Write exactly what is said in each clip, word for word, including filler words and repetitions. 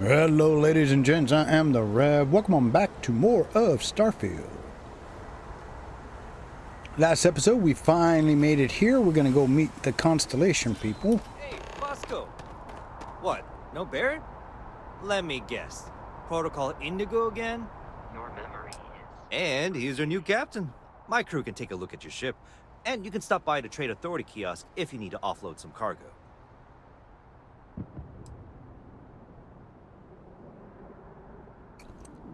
Hello ladies and gents, I am the Rev. Welcome on back to more of Starfield. Last episode we finally made it here. We're gonna go meet the Constellation people. Hey, Bosco! What, no Barrett? Let me guess. Protocol Indigo again? Your memory is... And he's your new captain. My crew can take a look at your ship. And you can stop by the Trade Authority kiosk if you need to offload some cargo.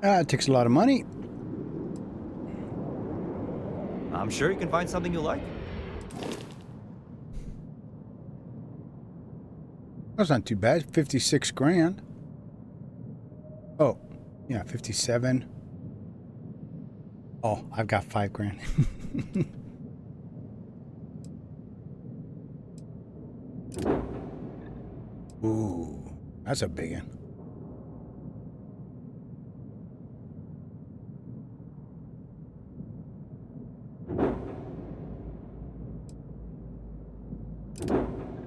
Uh, it takes a lot of money. I'm sure you can find something you like. That's not too bad. Fifty-six grand. Oh, yeah, fifty-seven. Oh, I've got five grand. Ooh, that's a big one.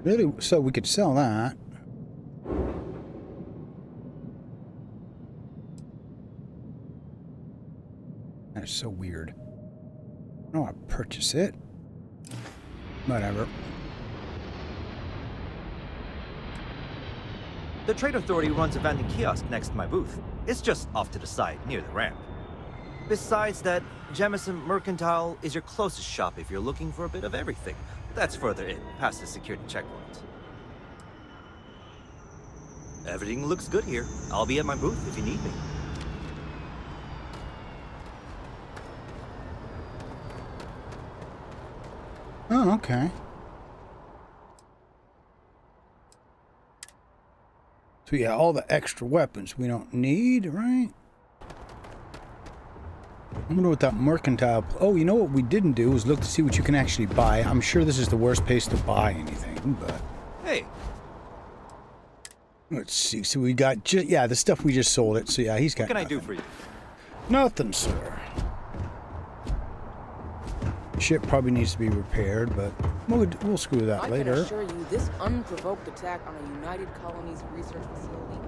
Really? So we could sell that. That is so weird. I don't want to purchase it. Whatever. The Trade Authority runs a vending kiosk next to my booth. It's just off to the side, near the ramp. Besides that, Jemesis Mercantile is your closest shop if you're looking for a bit of everything. That's further in, past the security checkpoint. Everything looks good here. I'll be at my booth if you need me. Oh, okay. So yeah, all the extra weapons we don't need, right? I wonder what that mercantile... Oh, you know what we didn't do was look to see what you can actually buy. I'm sure this is the worst place to buy anything, but... Hey! Let's see. So we got... Ju yeah, the stuff we just sold it. So yeah, he's got... What can nothing. I do for you? Nothing, sir. Ship probably needs to be repaired, but we'll, we'll screw that I later. I can assure you, this unprovoked attack on a United Colonies research facility...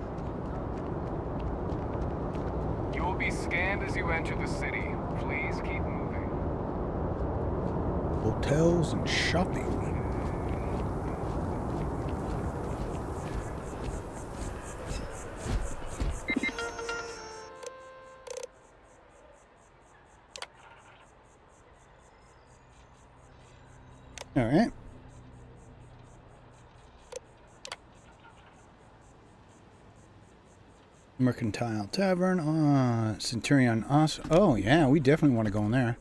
You will be scanned as you enter the city. Please keep moving. Hotels and shopping. All right. Mercantile Tavern, uh, Centurion Os. Oh yeah, we definitely want to go in there.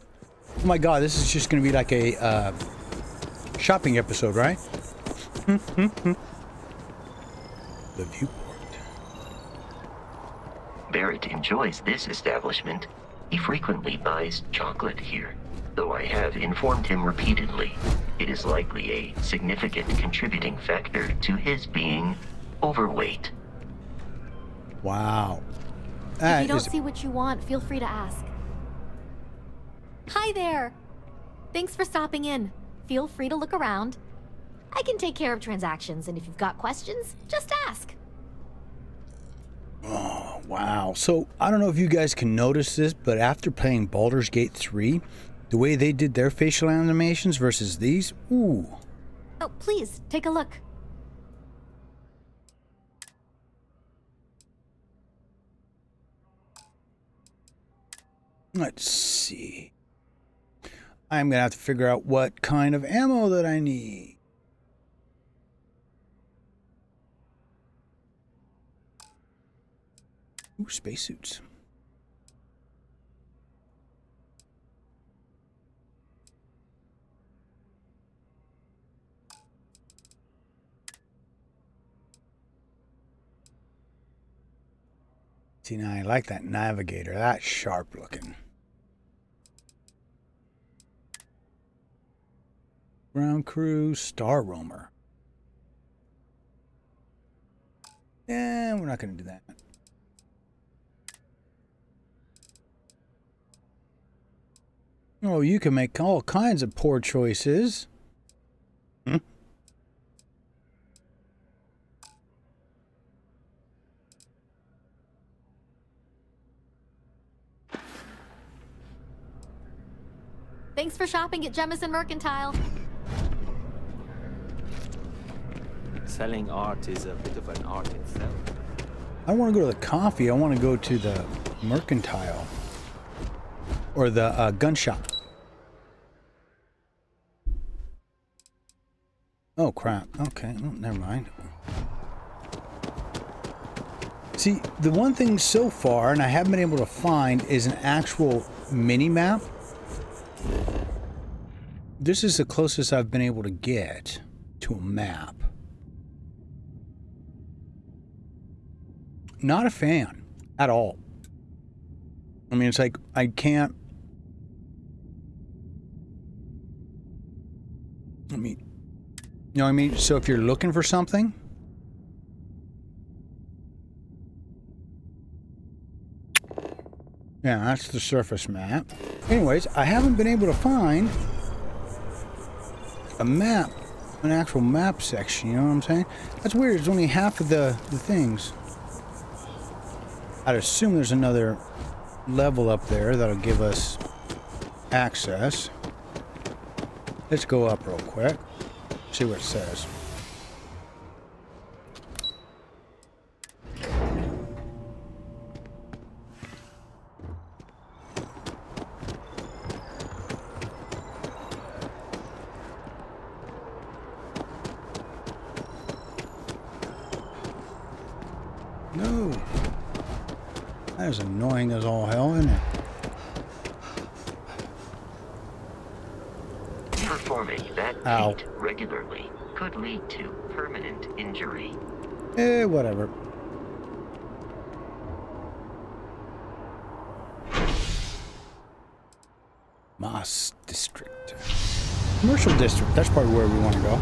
Oh my god, this is just going to be like a uh, shopping episode, right? The viewport. Barrett enjoys this establishment. He frequently buys chocolate here, though I have informed him repeatedly it is likely a significant contributing factor to his being overweight. Wow. That if you don't is... see what you want, feel free to ask. Hi there. Thanks for stopping in. Feel free to look around. I can take care of transactions, and if you've got questions, just ask. Oh, wow. So, I don't know if you guys can notice this, but after playing Baldur's Gate three, the way they did their facial animations versus these, ooh. Oh, please, take a look. Let's see. I'm gonna have to figure out what kind of ammo that I need. Ooh, spacesuits. See, now I like that navigator. That's sharp looking. Ground crew, star roamer. Yeah, we're not going to do that. Oh, you can make all kinds of poor choices. Hmm? Thanks for shopping at Jemesis Mercantile. Selling art is a bit of an art itself. I don't want to go to the coffee. I want to go to the mercantile. Or the uh, gun shop. Oh, crap. Okay. Oh, never mind. See, the one thing so far, and I haven't been able to find, is an actual mini-map. This is the closest I've been able to get to a map. Not a fan at all. I mean, it's like, I can't... I mean, you know what I mean? So if you're looking for something... Yeah, that's the surface map. Anyways, I haven't been able to find a map, an actual map section, you know what I'm saying? That's weird, it's only half of the, the things. I'd assume there's another level up there that'll give us access. Let's go up real quick, see what it says. Annoying as all hell, isn't it? Performing that Ow. feat regularly could lead to permanent injury. Eh, whatever. Mast District. Commercial District, that's probably where we want to go.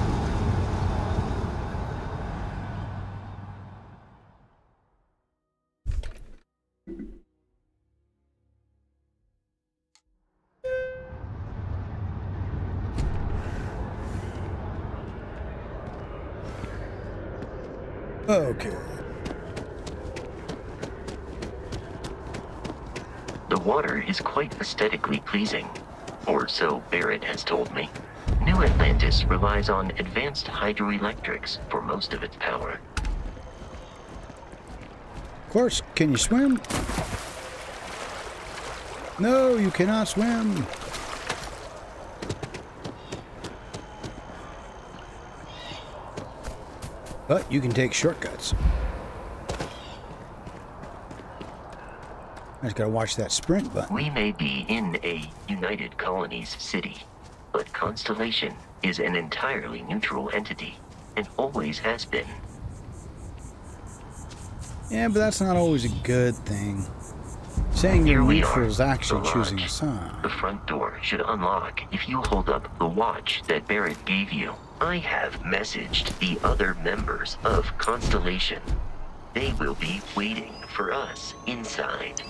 Okay. The water is quite aesthetically pleasing, or so Barrett has told me. New Atlantis relies on advanced hydroelectrics for most of its power. Of course, can you swim? No, you cannot swim. But you can take shortcuts. I just gotta watch that sprint button. We may be in a United Colonies city, but Constellation is an entirely neutral entity and always has been. Yeah, but that's not always a good thing. Saying you're neutral is actually choosing a side. The front door should unlock if you hold up the watch that Barrett gave you. I have messaged the other members of Constellation. They will be waiting for us inside.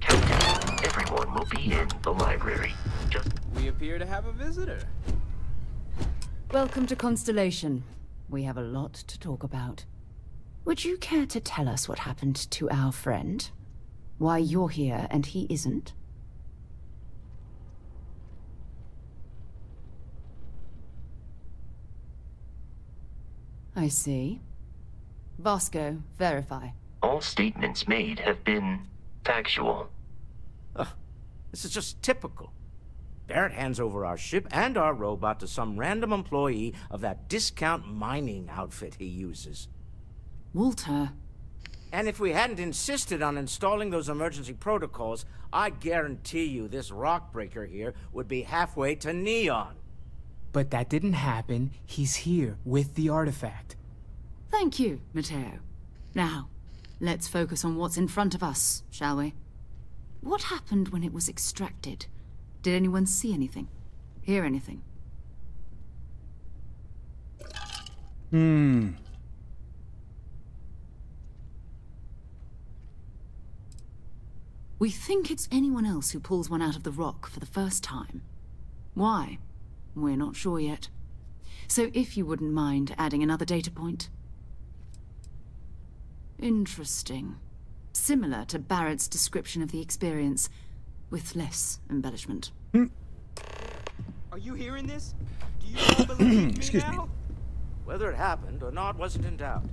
Captain, everyone will be in the library. Just we appear to have a visitor. Welcome to Constellation. We have a lot to talk about. Would you care to tell us what happened to our friend? Why you're here and he isn't? I see. Vasco, verify. All statements made have been factual. Ugh, this is just typical. Barrett hands over our ship and our robot to some random employee of that discount mining outfit he uses. Walter. And if we hadn't insisted on installing those emergency protocols, I guarantee you this rock breaker here would be halfway to Neon. But that didn't happen. He's here with the artifact. Thank you, Matteo. Now, let's focus on what's in front of us, shall we? What happened when it was extracted? Did anyone see anything? Hear anything? Hmm. We think it's anyone else who pulls one out of the rock for the first time. Why? We're not sure yet. So if you wouldn't mind adding another data point. Interesting. Similar to Barrett's description of the experience, with less embellishment. Hmm. Are you hearing this? Do you all believe me Excuse now? Me. Whether it happened or not wasn't in doubt.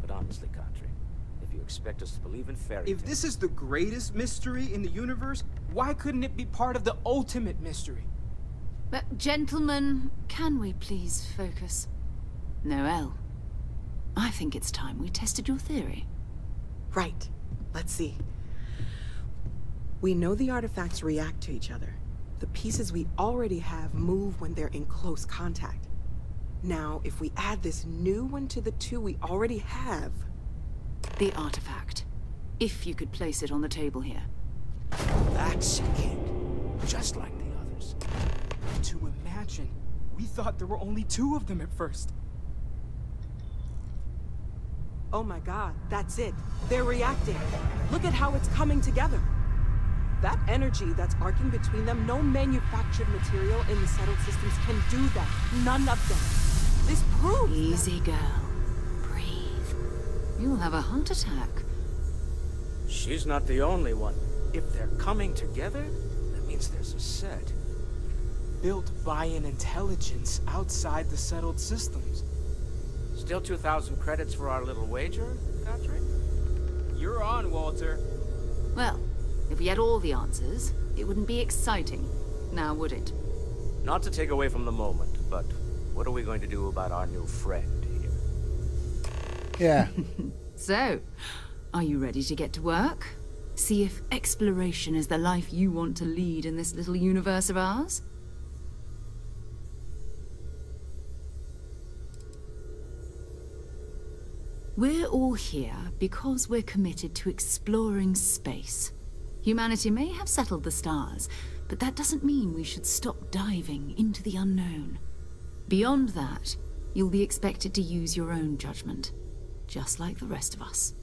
But honestly, Country, if you expect us to believe in fairy tales... If this is the greatest mystery in the universe, why couldn't it be part of the ultimate mystery? But gentlemen, can we please focus? Noel, I think it's time we tested your theory. Right. Let's see. We know the artifacts react to each other. The pieces we already have move when they're in close contact. Now, if we add this new one to the two we already have... The artifact. If you could place it on the table here. That's it. Just like the others. To imagine. We thought there were only two of them at first. Oh my god, that's it. They're reacting. Look at how it's coming together. That energy that's arcing between them, no manufactured material in the settled systems can do that. None of them. This proves... Easy, girl. Breathe. You'll have a heart attack. She's not the only one. If they're coming together, that means there's a set. Built by an intelligence outside the settled systems. Still two thousand credits for our little wager, Patrick? You're on, Walter. Well, if we had all the answers, it wouldn't be exciting, now would it? Not to take away from the moment, but what are we going to do about our new friend here? Yeah. So, are you ready to get to work? See if exploration is the life you want to lead in this little universe of ours? We're all here because we're committed to exploring space. Humanity may have settled the stars, but that doesn't mean we should stop diving into the unknown. Beyond that, you'll be expected to use your own judgment, just like the rest of us.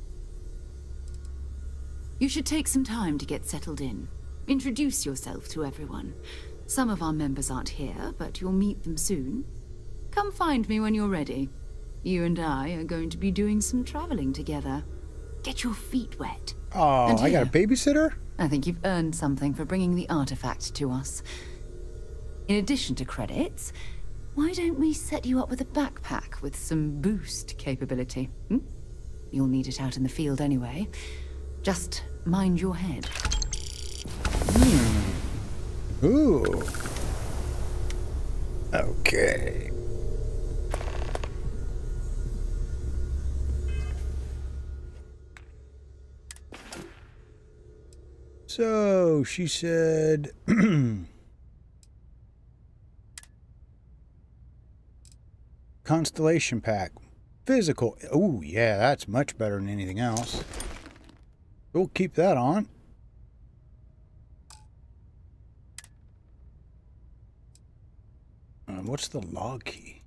You should take some time to get settled in. Introduce yourself to everyone. Some of our members aren't here, but you'll meet them soon. Come find me when you're ready. You and I are going to be doing some traveling together. Get your feet wet. Oh, and I got a babysitter? I think you've earned something for bringing the artifact to us. In addition to credits, why don't we set you up with a backpack with some boost capability? Hmm? You'll need it out in the field anyway. Just mind your head. Hmm. Ooh. Okay. So, she said... Constellation pack. Physical. Oh, yeah, that's much better than anything else. We'll keep that on. Um, what's the log key?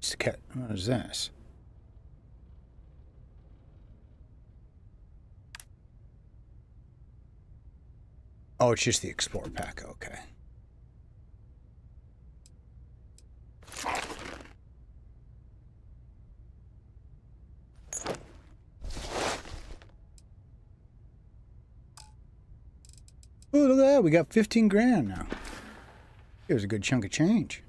It's the cat. What is this? Oh, it's just the Explore Pack, okay. Ooh, look at that, we got fifteen grand now. Here's a good chunk of change.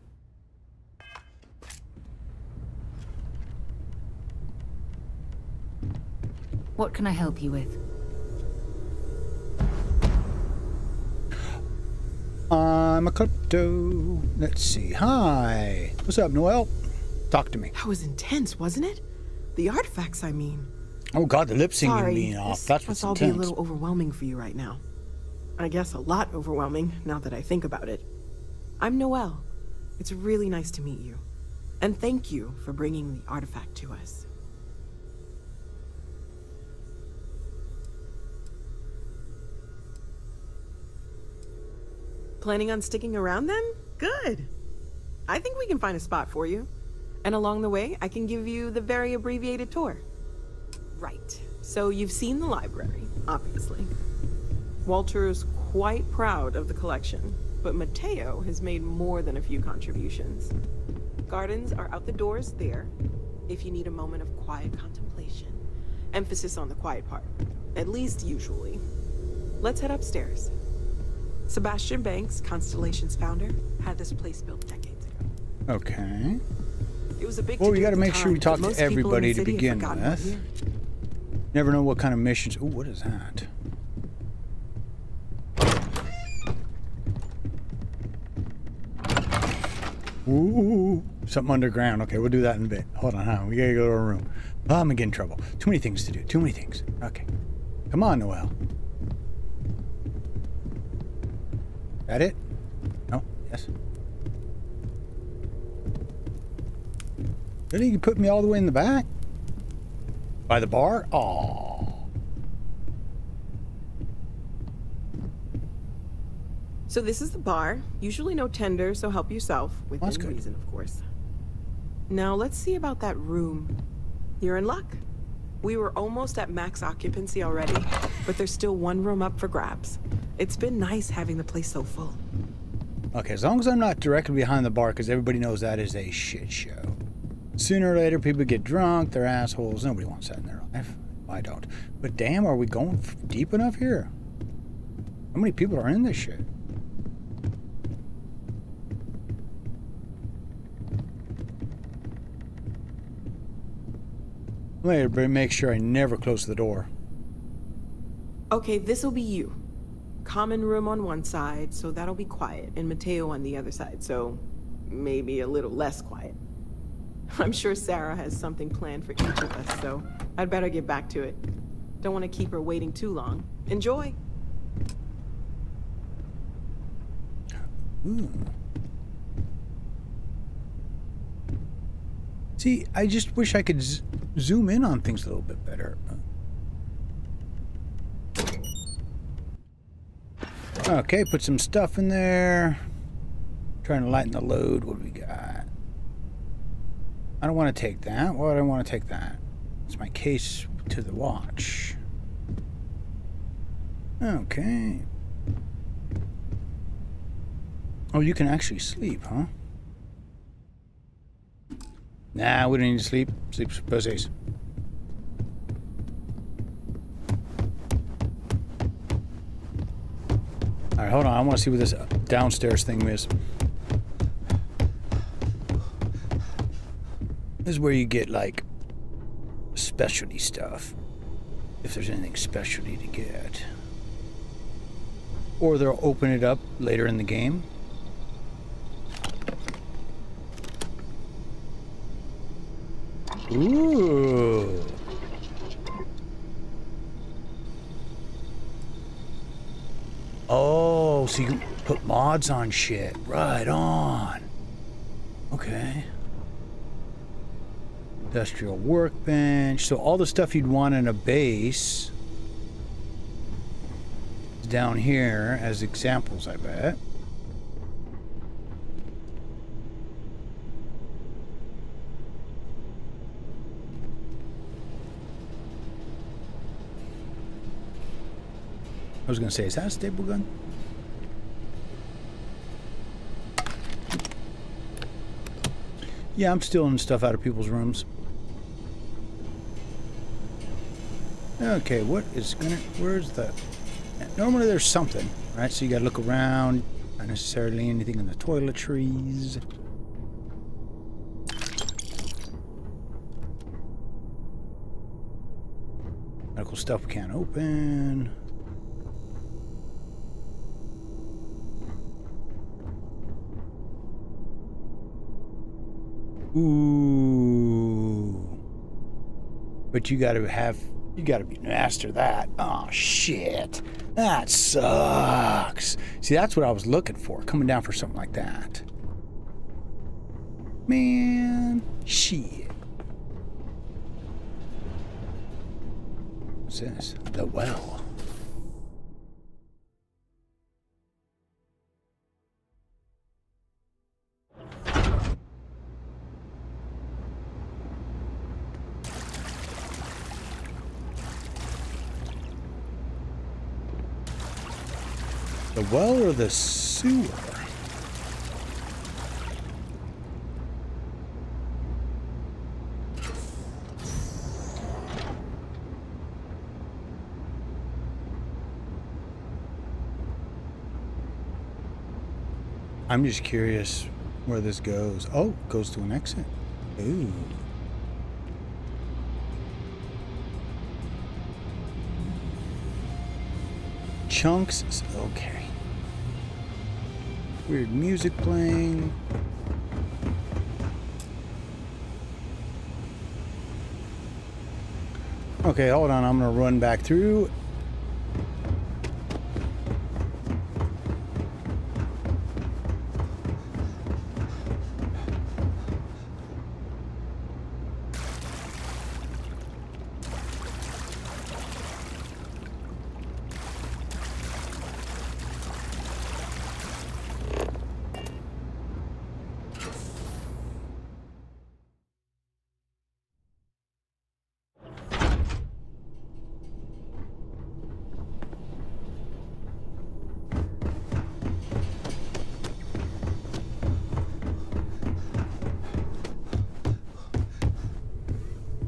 What can I help you with? I'm a klepto. Let's see. Hi. What's up, Noel? Talk to me. That was intense, wasn't it? The artifacts, I mean. Oh, God, the lip singing being off. That's what's intense. Sorry, this must all be a little overwhelming for you right now. I guess a lot overwhelming, now that I think about it. I'm Noel. It's really nice to meet you. And thank you for bringing the artifact to us. Planning on sticking around then? Good. I think we can find a spot for you. And along the way, I can give you the very abbreviated tour. Right. So you've seen the library, obviously. Walter's quite proud of the collection. but Matteo has made more than a few contributions. Gardens are out the doors there, if you need a moment of quiet contemplation. Emphasis on the quiet part, at least usually. Let's head upstairs. Sebastian Banks, Constellation's founder, had this place built decades ago. Okay. It was a big well, we got to make time, sure we talk to everybody to begin with. Never know what kind of missions. Oh, what is that? Ooh, something underground. Okay, we'll do that in a bit. Hold on, huh? We gotta go to our room. Oh, I'm gonna get in trouble. Too many things to do. Too many things. Okay. Come on, Noel. That it? No? Yes. Really? You put me all the way in the back? By the bar? Aww. So this is the bar. Usually no tender, so help yourself. Within That's good. reason, of course. Now let's see about that room. You're in luck. We were almost at max occupancy already, but there's still one room up for grabs. It's been nice having the place so full. Okay, as long as I'm not directly behind the bar, because everybody knows that is a shit show. Sooner or later, people get drunk, they're assholes. Nobody wants that in their life. I don't. But damn, are we going deep enough here? How many people are in this shit? Later, but make sure I never close the door. Okay, this'll be you. Common room on one side, so that'll be quiet, and Matteo on the other side, so maybe a little less quiet. I'm sure Sarah has something planned for each of us, so I'd better get back to it. Don't want to keep her waiting too long. Enjoy! Ooh. See, I just wish I could z zoom in on things a little bit better. Okay, put some stuff in there. Trying to lighten the load. What do we got? I don't want to take that. Why do I want to take that? It's my case to the watch. Okay. Oh, you can actually sleep, huh? Nah, we don't need to sleep. Sleep's pussies. Alright, hold on. I want to see what this downstairs thing is. This is where you get, like, specialty stuff. If there's anything specialty to get. Or they'll open it up later in the game. Ooh. Oh, so you can put mods on shit. Right on. Okay. Industrial workbench. So all the stuff you'd want in a base is down here as examples, I bet. I was gonna say, is that a staple gun? Yeah, I'm stealing stuff out of people's rooms. Okay, what is gonna, where's the, normally there's something, right? So you gotta look around, not necessarily anything in the toiletries. Medical stuff we can't open. Ooh. But you gotta have, you gotta be master that. Oh shit. That sucks. See, that's what I was looking for, coming down for something like that. Man, shit. What's this? The well. The well or the sewer? I'm just curious where this goes. Oh, goes to an exit. Ooh. Chunks. Okay. Weird music playing. Okay, hold on. I'm gonna run back through.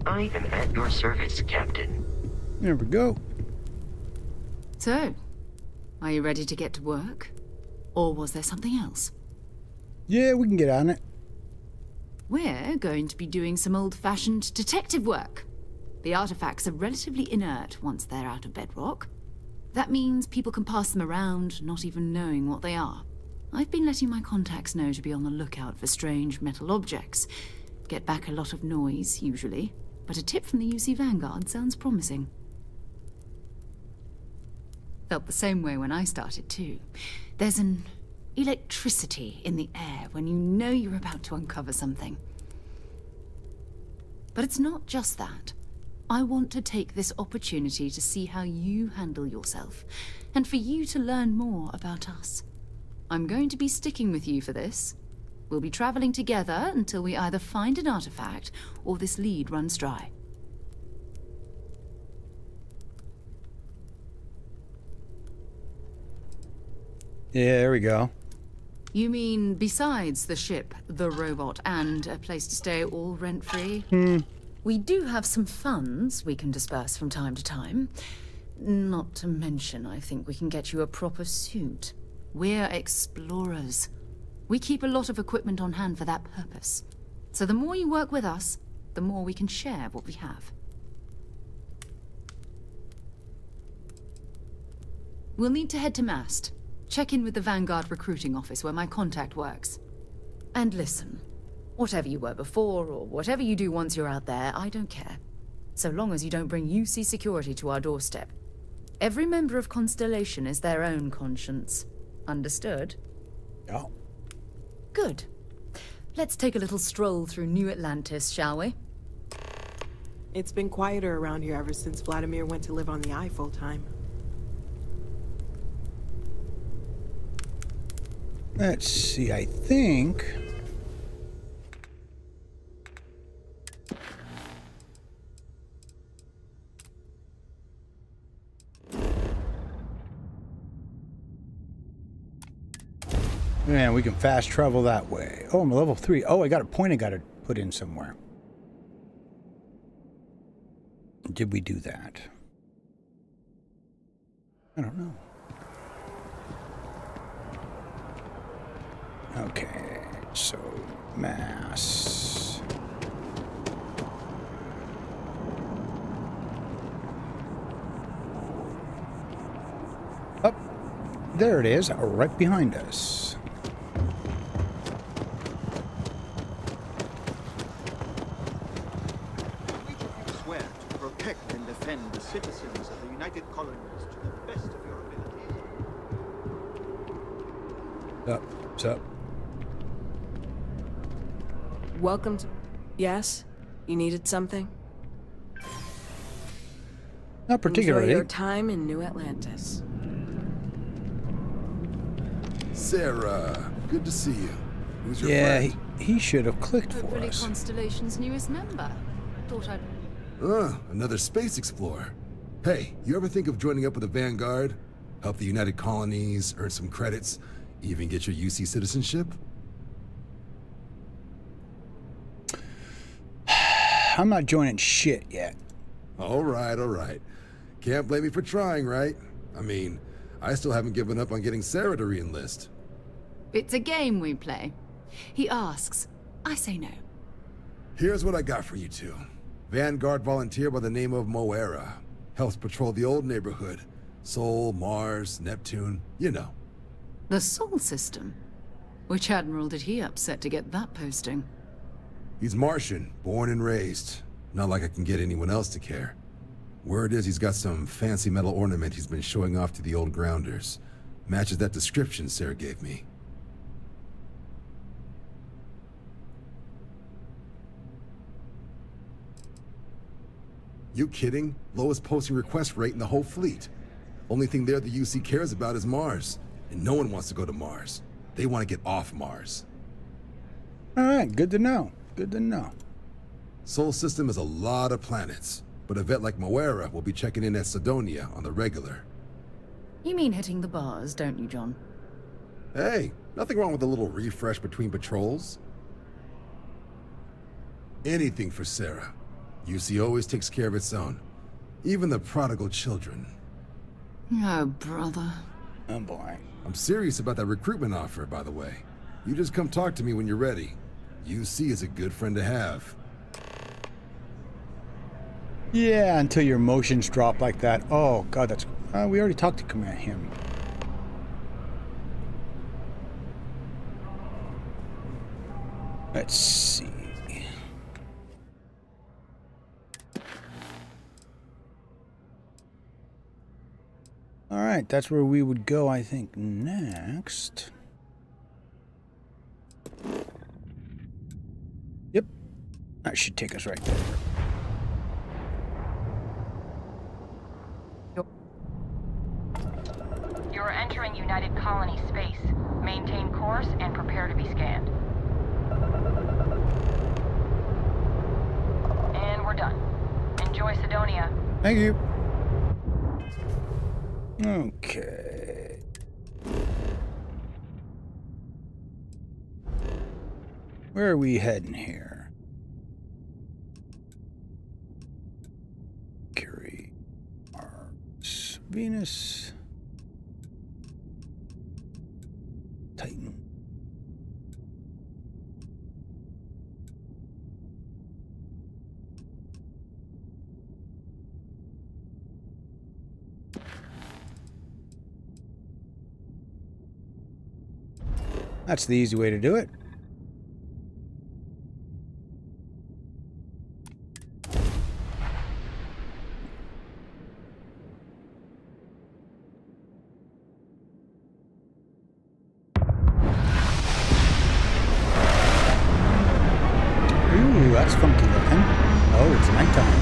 I'm at your service, Captain. There we go. So, are you ready to get to work? Or was there something else? Yeah, we can get on it. We're going to be doing some old-fashioned detective work. The artifacts are relatively inert once they're out of bedrock. That means people can pass them around, not even knowing what they are. I've been letting my contacts know to be on the lookout for strange metal objects. Get back a lot of noise, usually. But a tip from the U C Vanguard sounds promising. Felt the same way when I started, too. There's an electricity in the air when you know you're about to uncover something. But it's not just that. I want to take this opportunity to see how you handle yourself, and for you to learn more about us. I'm going to be sticking with you for this. We'll be traveling together until we either find an artifact, or this lead runs dry. Yeah, there we go. You mean besides the ship, the robot, and a place to stay all rent-free? Hmm. We do have some funds we can disperse from time to time. Not to mention, I think we can get you a proper suit. We're explorers. We keep a lot of equipment on hand for that purpose. So the more you work with us, the more we can share what we have. We'll need to head to Mast. Check in with the Vanguard recruiting office where my contact works. And listen, whatever you were before, or whatever you do once you're out there, I don't care. So long as you don't bring U C security to our doorstep. Every member of Constellation is their own conscience. Understood? Yeah. Good. Let's take a little stroll through New Atlantis, shall we? It's been quieter around here ever since Vladimir went to live on the Eye full time. Let's see, I think... Man, we can fast travel that way. Oh, I'm level three. Oh, I got a point I got to put in somewhere. Did we do that? I don't know. Okay, so mass. Up. There it is, right behind us. Citizens of the United Colonies to the best of your abilities. Up, what's up? Welcome to... Yes? You needed something? Not particularly. Enjoy your time in New Atlantis. Sarah, good to see you. Who's your yeah, friend? Yeah, he, he should have clicked Hopefully for us. Constellation's newest member. Thought I'd... Ah, another space explorer. Hey, you ever think of joining up with the Vanguard? help the United Colonies, earn some credits, even get your U C citizenship? I'm not joining shit yet. All right, all right. Can't blame me for trying, right? I mean, I still haven't given up on getting Sarah to re-enlist. It's a game we play. He asks, I say no. Here's what I got for you two. Vanguard volunteer by the name of Moera. Helps patrol the old neighborhood. Sol, Mars, Neptune, you know. The Sol system? Which admiral did he upset to get that posting? He's Martian, born and raised. Not like I can get anyone else to care. Word is he's got some fancy metal ornament he's been showing off to the old grounders. Matches that description Sarah gave me. You kidding? Lowest posting request rate in the whole fleet. Only thing there the U C cares about is Mars. And no one wants to go to Mars. They want to get off Mars. Alright, good to know. Good to know. Sol system is a lot of planets, but a vet like Moera will be checking in at Cydonia on the regular. You mean hitting the bars, don't you, John? Hey, nothing wrong with a little refresh between patrols. Anything for Sarah. U C always takes care of its own. Even the prodigal children. Oh, brother. Oh, boy. I'm serious about that recruitment offer, by the way. You just come talk to me when you're ready. U C is a good friend to have. Yeah, until your emotions drop like that. Oh, God, that's... Uh, we already talked to command him. Let's see. All right, that's where we would go, I think, next. Yep, that should take us right there. You're entering United Colony space. Maintain course and prepare to be scanned. And we're done. Enjoy Cydonia. Thank you. Okay. Where are we heading here? Mercury, Mars, Venus, Titan. That's the easy way to do it. Ooh, that's funky looking. Oh, it's nighttime.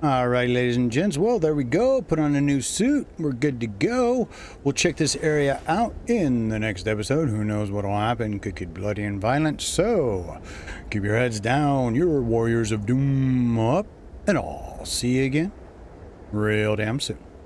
Alright, ladies and gents, well, there we go. Put on a new suit. We're good to go. We'll check this area out in the next episode. Who knows what'll happen? Could get bloody and violent. So, keep your heads down. Your warriors of doom up. And I'll see you again real damn soon.